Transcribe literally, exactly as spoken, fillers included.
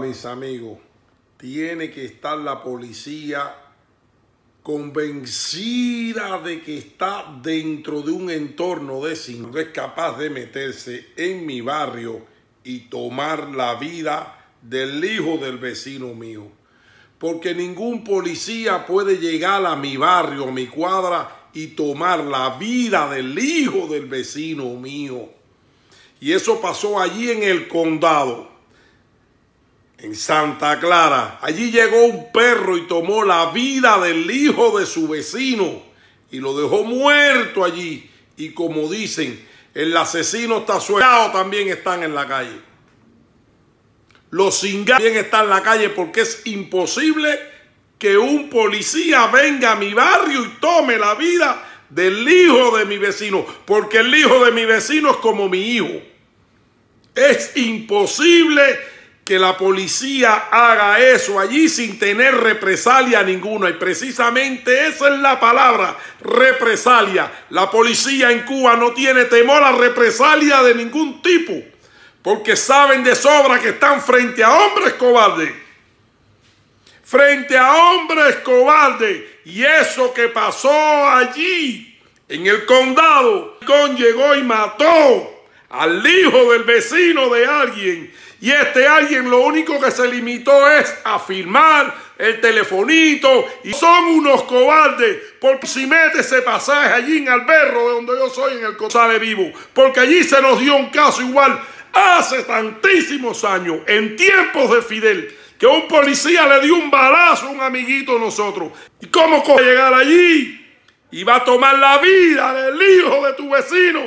Mis amigos, tiene que estar la policía convencida de que está dentro de un entorno de si no es capaz de meterse en mi barrio y tomar la vida del hijo del vecino mío. Porque ningún policía puede llegar a mi barrio, a mi cuadra y tomar la vida del hijo del vecino mío. Y eso pasó allí en el condado. En Santa Clara, allí llegó un perro y tomó la vida del hijo de su vecino y lo dejó muerto allí. Y como dicen, el asesino está suelto, también están en la calle. Los cingados también están en la calle porque es imposible que un policía venga a mi barrio y tome la vida del hijo de mi vecino. Porque el hijo de mi vecino es como mi hijo. Es imposible que la policía haga eso allí sin tener represalia ninguna. Y precisamente esa es la palabra, represalia. La policía en Cuba no tiene temor a represalia de ningún tipo, porque saben de sobra que están frente a hombres cobardes. Frente a hombres cobardes. Y eso que pasó allí, en el condado, con llegó y mató al hijo del vecino de alguien. Y este alguien lo único que se limitó es a firmar el telefonito. Y son unos cobardes. Porque si mete ese pasaje allí en Alberro, de donde yo soy, en el Cosale Vivo. Porque allí se nos dio un caso igual hace tantísimos años, en tiempos de Fidel, que un policía le dio un balazo a un amiguito de nosotros. ¿Y cómo va a llegar allí? Y va a tomar la vida del hijo de tu vecino.